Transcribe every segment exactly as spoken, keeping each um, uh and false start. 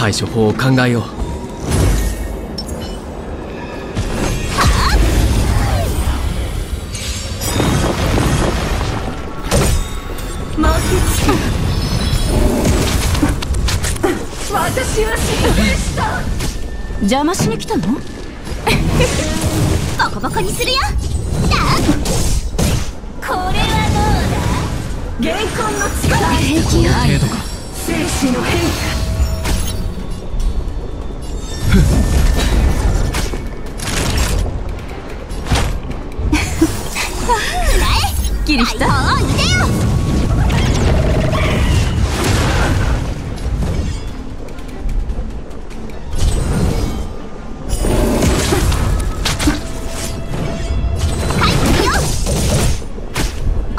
対処法を考えよう。私は失敗した。邪魔しに来たの？ボコボコにするよ。だこれはどうだ？原魂の力。平気よ。精神の変化。すっきりした。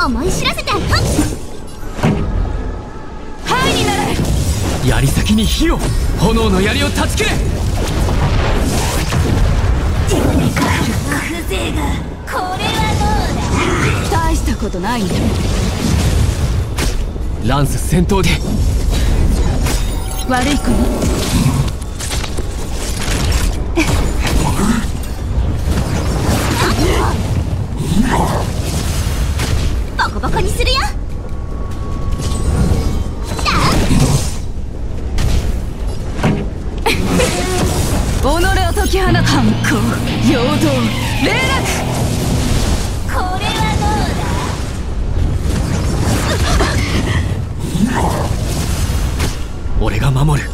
思い知らせて。はいになれ。槍先に火を。炎の槍を断ち切れ。テクニカルな風情が。これは大したことないんだ。ランス先頭で。悪い子にボコボコにするよ。己を解き放つ。反抗陽動霊落。俺が守る。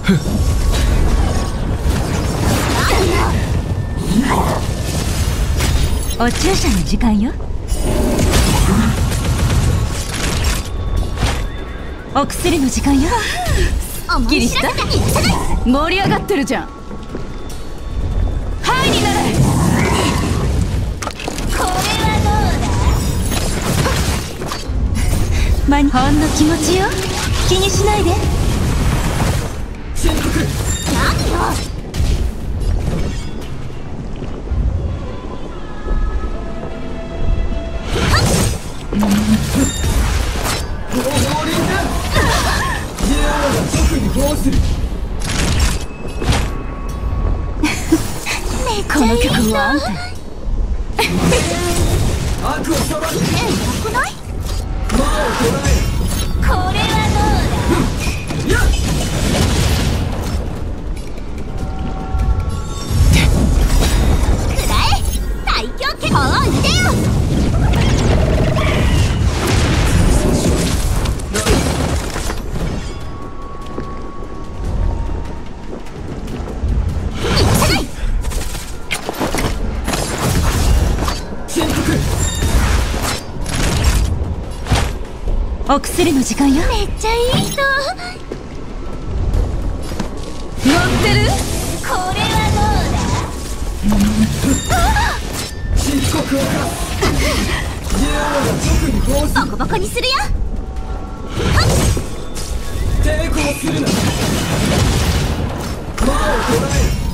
お注射の時間よ。お薬の時間よ。すっきりした。盛り上がってるじゃん。はいになれ。これはどうだ？ほんの気持ちよ。気にしないで。何よ。この曲はあんた。悪をさばく。良くない？魔を捉える。これはどうだ？やっお薬の時間よ。めっちゃいい人。乗ってる？これはどうだ？深刻化。銃を直に防止。ボコボコにするよ。抵抗するな。魔を捉える。